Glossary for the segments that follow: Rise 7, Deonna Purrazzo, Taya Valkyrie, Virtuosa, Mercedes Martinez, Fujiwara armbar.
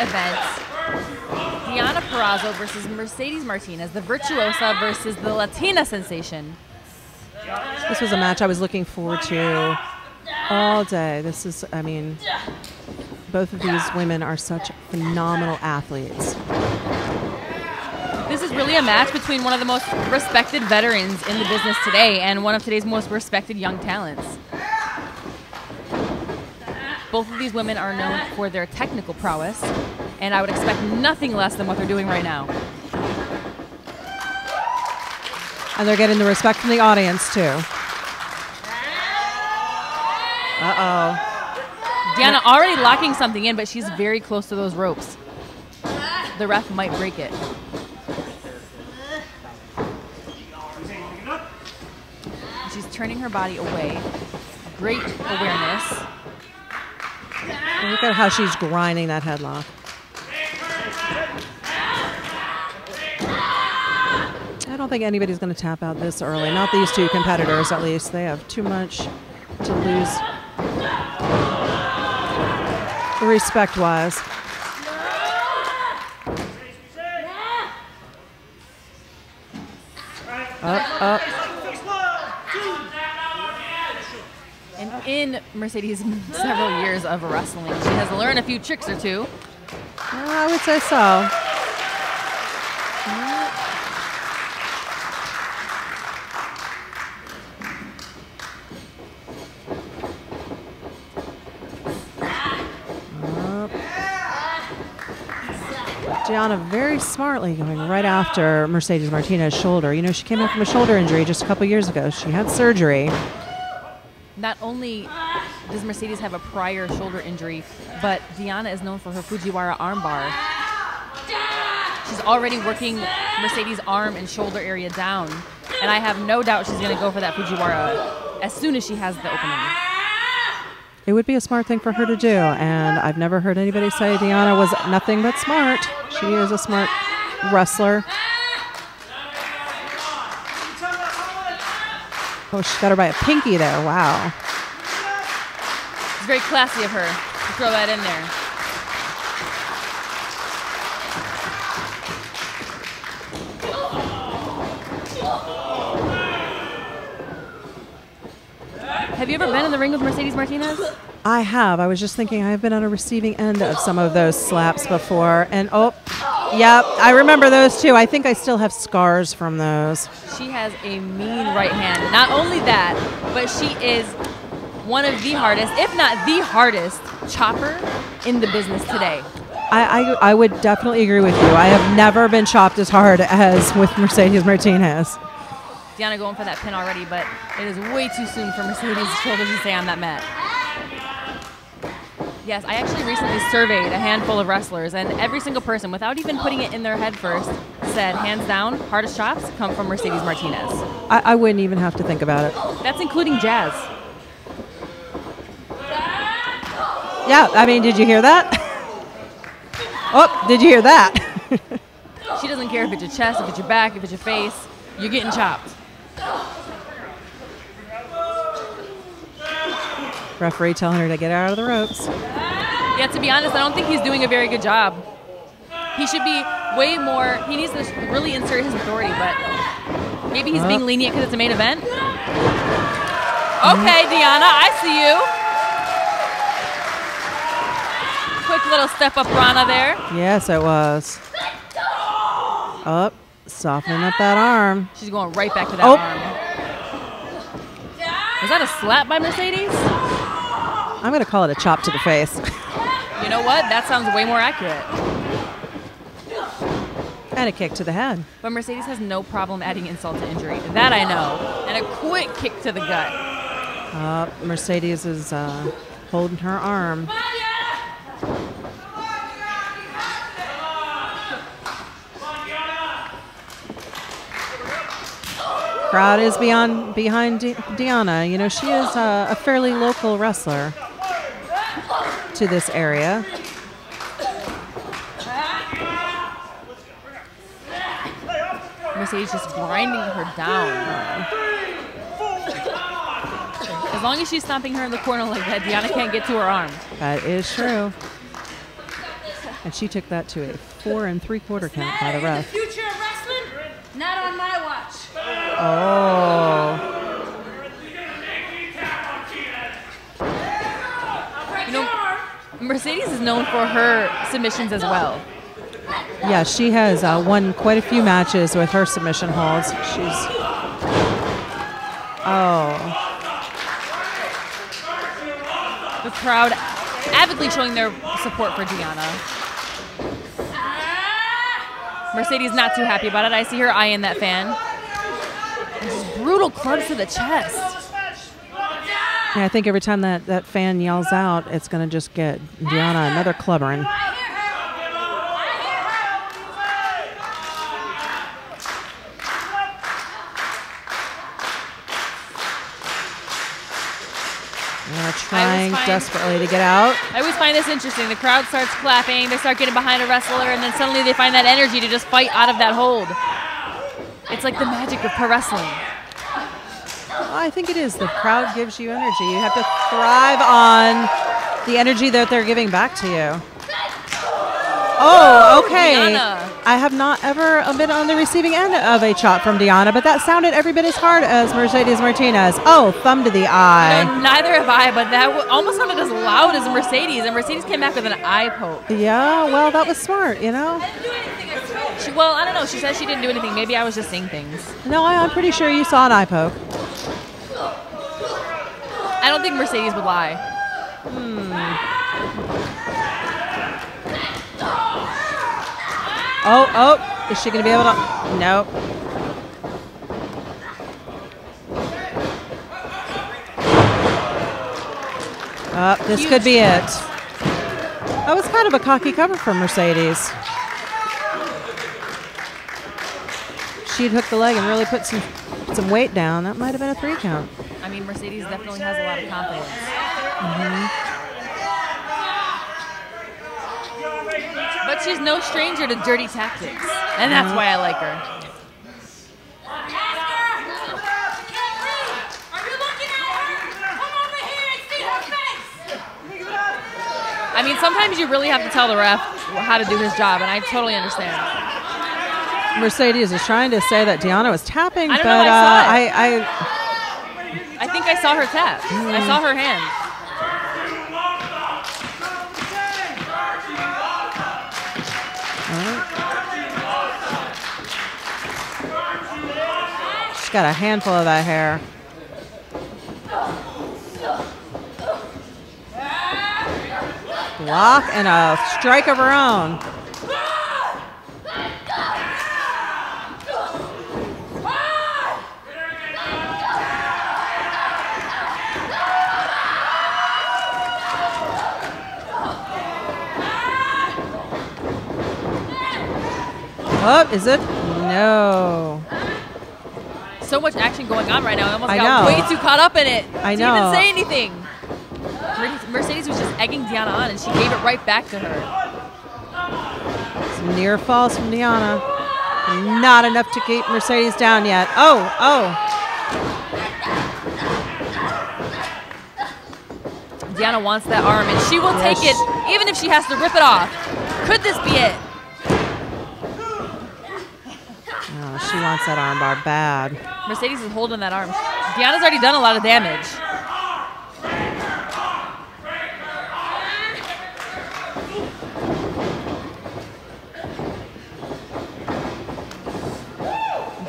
events, Deonna Purrazzo versus Mercedes Martinez, the virtuosa versus the Latina sensation. This was a match I was looking forward to all day. This is, I mean, both of these women are such phenomenal athletes. This is really a match between one of the most respected veterans in the business today and one of today's most respected young talents. Both of these women are known for their technical prowess, and I would expect nothing less than what they're doing right now. And they're getting the respect from the audience, too. Uh-oh. Deonna already locking something in, but she's very close to those ropes. The ref might break it. She's turning her body away. Great awareness. Look at how she's grinding that headlock. I don't think anybody's going to tap out this early. Not these two competitors, at least. They have too much to lose respect-wise. Up, up. In Mercedes' several years of wrestling, she has learned a few tricks or two. I would say so. Deonna very smartly going right after Mercedes Martinez's shoulder. You know, she came up from a shoulder injury just a couple years ago. She had surgery. Not only does Mercedes have a prior shoulder injury, but Deonna is known for her Fujiwara armbar. She's already working Mercedes' arm and shoulder area down, and I have no doubt she's going to go for that Fujiwara as soon as she has the opening. It would be a smart thing for her to do, and I've never heard anybody say Deonna was nothing but smart. She is a smart wrestler. Oh, she got her by a pinky there. Wow. It's very classy of her to throw that in there. Have you ever been in the ring with Mercedes Martinez? I have. I was just thinking I've been on a receiving end of some of those slaps before. And oh, yep, I remember those too. I think I still have scars from those. She has a mean right hand. Not only that, but she is one of the hardest, if not the hardest, chopper in the business today. I would definitely agree with you. I have never been chopped as hard as with Mercedes Martinez. Deonna going for that pin already, but it is way too soon for Mercedes' shoulders to stay on that mat. Yes, I actually recently surveyed a handful of wrestlers, and every single person, without even putting it in their head first, said, hands down, hardest chops come from Mercedes Martinez. I wouldn't even have to think about it. That's including Jazz. Yeah, I mean, did you hear that? Oh, did you hear that? She doesn't care if it's your chest, if it's your back, if it's your face. You're getting chopped. Referee telling her to get out of the ropes. Yeah, to be honest, I don't think he's doing a very good job. He should be way more, he needs to really insert his authority, but maybe he's being lenient because it's a main event. Okay, Deonna, I see you. Quick little step up Rana there. Yes, it was. Up, softening up that arm. She's going right back to that arm. Is that a slap by Mercedes? I'm going to call it a chop to the face. You know what? That sounds way more accurate. And a kick to the head. But Mercedes has no problem adding insult to injury. That I know. And a quick kick to the gut. Mercedes is holding her arm. Crowd is behind Deonna. You know, she is a fairly local wrestler to this area. Mercedes just grinding her down. As long as she's stomping her in the corner like that, Deonna can't get to her arm. That is true. And she took that to a 4 3/4 count by the ref. The future of wrestling? Not on my watch. Oh. You know, Mercedes is known for her submissions as well. Yeah, she has won quite a few matches with her submission holds. She's... Oh. The crowd avidly showing their support for Deonna. Mercedes not too happy about it. I see her eyeing that fan. Just brutal clubs to the chest. Yeah, I think every time that fan yells out, it's going to just get Deonna another clubbering. Trying desperately to get out. I always find this interesting. The crowd starts clapping. They start getting behind a wrestler, and then suddenly they find that energy to just fight out of that hold. It's like the magic of pro wrestling. I think it is. The crowd gives you energy. You have to thrive on the energy that they're giving back to you. Oh, okay. Deonna. I have not ever been on the receiving end of a chop from Deonna, but that sounded every bit as hard as Mercedes Martinez. Oh, thumb to the eye. No, neither have I, but that almost sounded as loud as Mercedes, and Mercedes came back with an eye poke. Yeah, well, that was smart, you know? I didn't do anything. Well, I don't know. She said she didn't do anything. Maybe I was just seeing things. No, I'm pretty sure you saw an eye poke. I don't think Mercedes would lie. Oh, oh, is she going to be able to? No. Oh, this huge could be it. That was kind of a cocky cover from Mercedes. She'd hook the leg and really put some weight down. That might have been a 3 count. I mean, Mercedes definitely has a lot of confidence. But she's no stranger to dirty tactics, and that's why I like her. Are you looking at her? Come over here and see her face. I mean, sometimes you really have to tell the ref how to do his job, and I totally understand. Mercedes is trying to say that Deonna was tapping, but I think I saw her tap. I saw her hand. She's got a handful of that hair. Block and a strike of her own. Oh, is it? No. So much action going on right now. I almost got way too caught up in it. I know. Didn't even say anything. Mercedes was just egging Deonna on, and she gave it right back to her. Some near falls from Deonna. Not enough to keep Mercedes down yet. Oh, oh. Deonna wants that arm, and she will take it, even if she has to rip it off. Could this be it? She wants that armbar bad. Mercedes is holding that arm. Deonna's already done a lot of damage.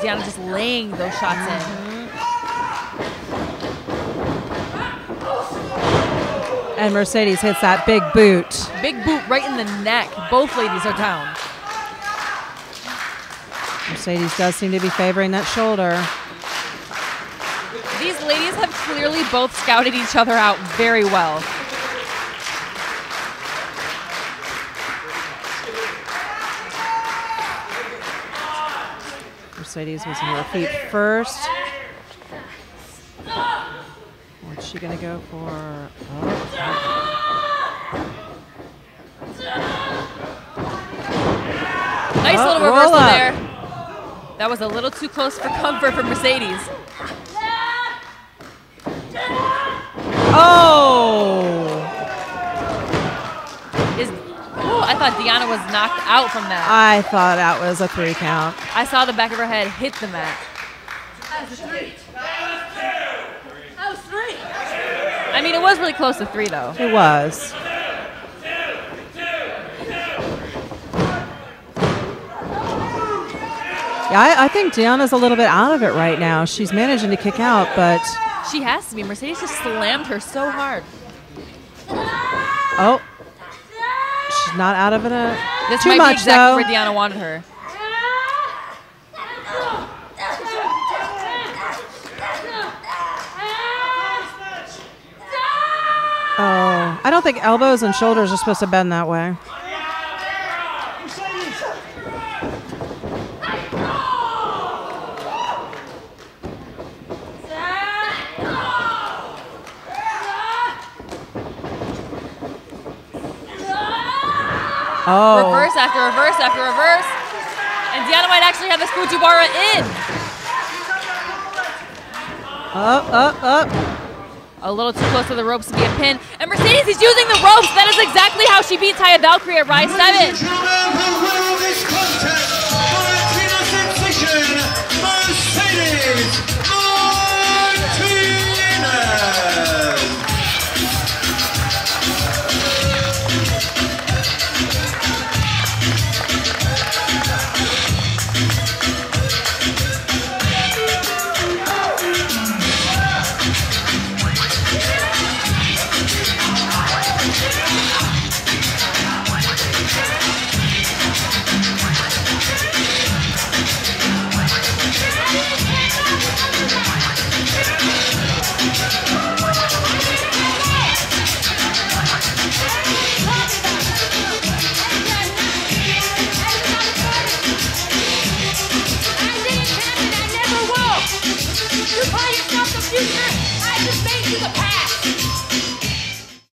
Deonna just laying those shots in. And Mercedes hits that big boot. Big boot right in the neck. Both ladies are down. Mercedes does seem to be favoring that shoulder. These ladies have clearly both scouted each other out very well. Mercedes was on her feet first. What's she going to go for? Oh. Nice little reversal there. That was a little too close for comfort for Mercedes. Oh! I thought Deonna was knocked out from that. I thought that was a 3 count. I saw the back of her head hit the mat. That was 3. That was 2. That was 3. I mean, it was really close to 3, though. It was. Yeah, I think Deonna's a little bit out of it right now. She's managing to kick out, but... She has to be. Mercedes just slammed her so hard. Oh. She's not out of it too much, though. This might be exactly where Deonna wanted her. Oh. I don't think elbows and shoulders are supposed to bend that way. Oh. Reverse after reverse after reverse. And Deonna might actually have this Fujiwara in. Up, up, up. A little too close to the ropes to be a pin. And Mercedes is using the ropes. That is exactly how she beat Taya Valkyrie at Rise 7. Mercedes. By yourself the future, I just made you the past.